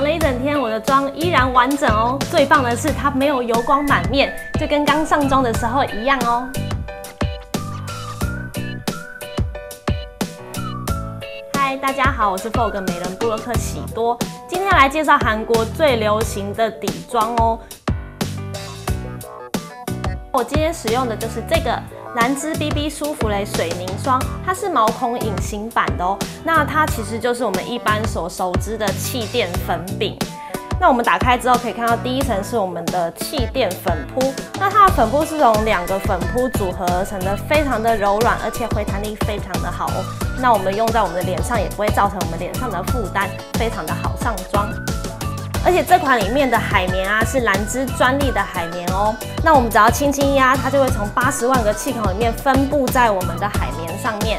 忙了一整天，我的妆依然完整哦。最棒的是它没有油光满面，就跟刚上妆的时候一样哦。 大家好，我是 Vogue 美人部落客喜多，今天要来介绍韩国最流行的底妆哦。我今天使用的就是这个兰芝 BB 舒芙蕾水凝霜，它是毛孔隐形版的哦。那它其实就是我们一般所熟知的气垫粉饼。那我们打开之后可以看到，第一层是我们的气垫粉扑，那它的粉扑是从两个粉扑组合而成的，非常的柔软，而且回弹力非常的好哦。 那我们用在我们的脸上也不会造成我们脸上的负担，非常的好上妆。而且这款里面的海绵啊是兰芝专利的海绵哦。那我们只要轻轻压，它就会从80万个气孔里面分布在我们的海绵上面。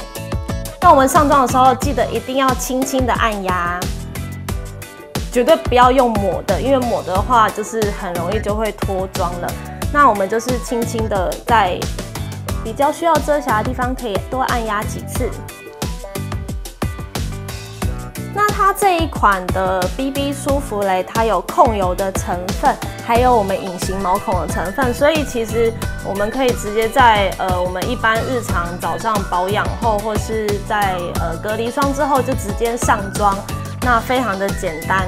那我们上妆的时候记得一定要轻轻的按压，绝对不要用抹的，因为抹的话就是很容易就会脱妆了。那我们就是轻轻的在比较需要遮瑕的地方可以多按压几次。 那它这一款的 BB 舒芙蕾，它有控油的成分，还有我们隐形毛孔的成分，所以其实我们可以直接在我们一般日常早上保养后，或是在隔离霜之后就直接上妆，那非常的简单。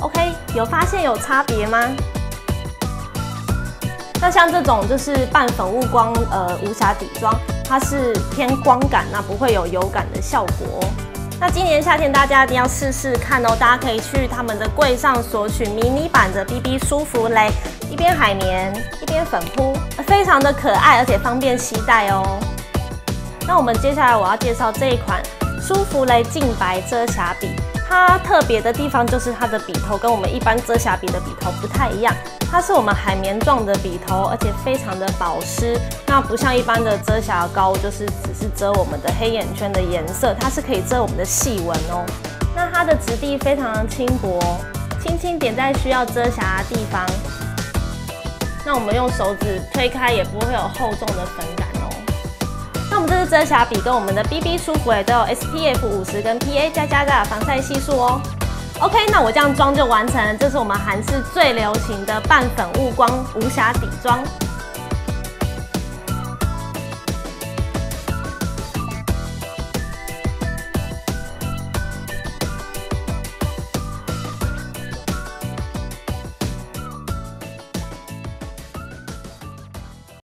OK， 有发现有差别吗？ 那像这种就是半粉雾光无瑕底妆，它是偏光感，那不会有油感的效果哦。 那今年夏天大家一定要试试看哦，大家可以去他们的柜上索取迷你版的 BB 舒芙蕾，一边海绵一边粉扑，非常的可爱，而且方便携带哦。那我们接下来我要介绍这一款舒芙蕾净白遮瑕笔，它特别的地方就是它的笔头跟我们一般遮瑕笔的笔头不太一样，它是我们海绵状的笔头，而且非常的保湿。 那不像一般的遮瑕膏，就是只是遮我们的黑眼圈的颜色，它是可以遮我们的细纹哦。那它的质地非常的轻薄，轻轻点在需要遮瑕的地方。那我们用手指推开也不会有厚重的粉感哦。那我们这支遮瑕笔跟我们的 BB 舒芙蕾都有 SPF 50跟 PA ++的防晒系数哦。OK， 那我这样妆就完成了，这是我们韩式最流行的半粉雾光无瑕底妆。